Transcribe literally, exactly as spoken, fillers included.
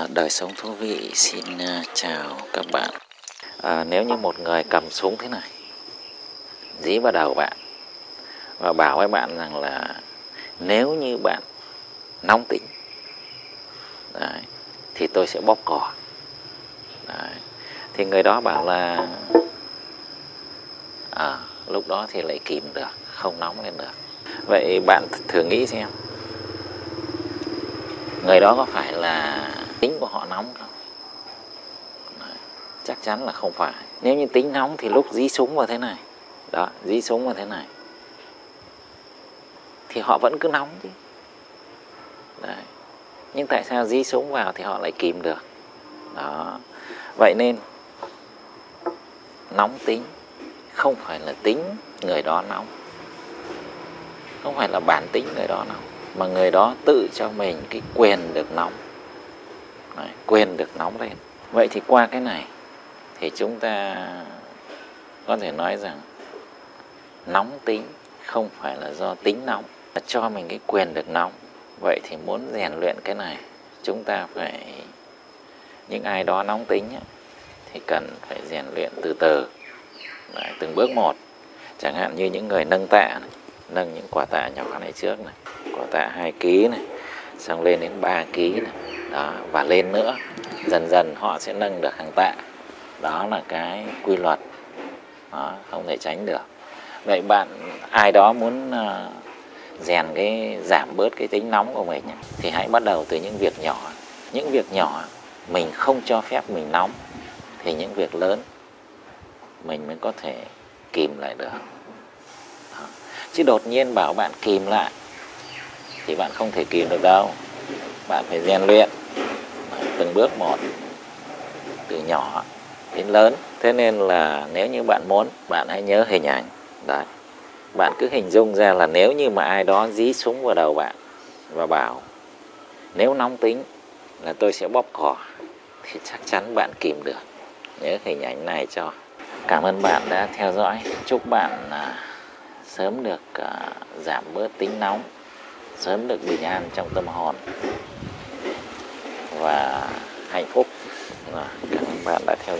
À, đời sống thú vị xin chào các bạn. À, nếu như một người cầm súng thế này dí vào đầu bạn và bảo với bạn rằng là nếu như bạn nóng tính đấy, thì tôi sẽ bóp cò đấy. Thì người đó bảo là à, lúc đó thì lại kìm được, không nóng lên được. Vậy bạn thử nghĩ xem, người đó có phải là tính của họ nóng không? Đấy, chắc chắn là không phải. Nếu như tính nóng thì lúc dí súng vào thế này, đó, dí súng vào thế này, thì họ vẫn cứ nóng chứ. Đấy. Nhưng tại sao dí súng vào thì họ lại kìm được? Đó. Vậy nên nóng tính không phải là tính người đó nóng, không phải là bản tính người đó nóng, mà người đó tự cho mình cái quyền được nóng. Đấy, quyền được nóng lên. Vậy thì qua cái này thì chúng ta có thể nói rằng nóng tính không phải là do tính nóng, mà cho mình cái quyền được nóng. Vậy thì muốn rèn luyện cái này, chúng ta phải, những ai đó nóng tính ấy, thì cần phải rèn luyện từ từ. Đấy, từng bước một. Chẳng hạn như những người nâng tạ này, nâng những quả tạ nhỏ này trước này, quả tạ hai ký này, xong lên đến ba ký này, đó, và lên nữa, dần dần họ sẽ nâng được hàng tạ. Đó là cái quy luật, đó, không thể tránh được. Vậy bạn, ai đó muốn uh, rèn cái, giảm bớt cái tính nóng của mình thì hãy bắt đầu từ những việc nhỏ. Những việc nhỏ mình không cho phép mình nóng thì những việc lớn mình mới có thể kìm lại được. Đó. Chứ đột nhiên bảo bạn kìm lại thì bạn không thể kìm được đâu. Bạn phải rèn luyện từng bước một, từ nhỏ đến lớn. Thế nên là nếu như bạn muốn, bạn hãy nhớ hình ảnh. Đấy. Bạn cứ hình dung ra là nếu như mà ai đó dí súng vào đầu bạn và bảo nếu nóng tính là tôi sẽ bóp cò thì chắc chắn bạn kìm được. Nhớ hình ảnh này cho. Cảm ơn bạn đã theo dõi. Chúc bạn à, sớm được à, giảm bớt tính nóng, sớm được bình an trong tâm hồn và hạnh phúc. Cảm ơn bạn đã theo dõi.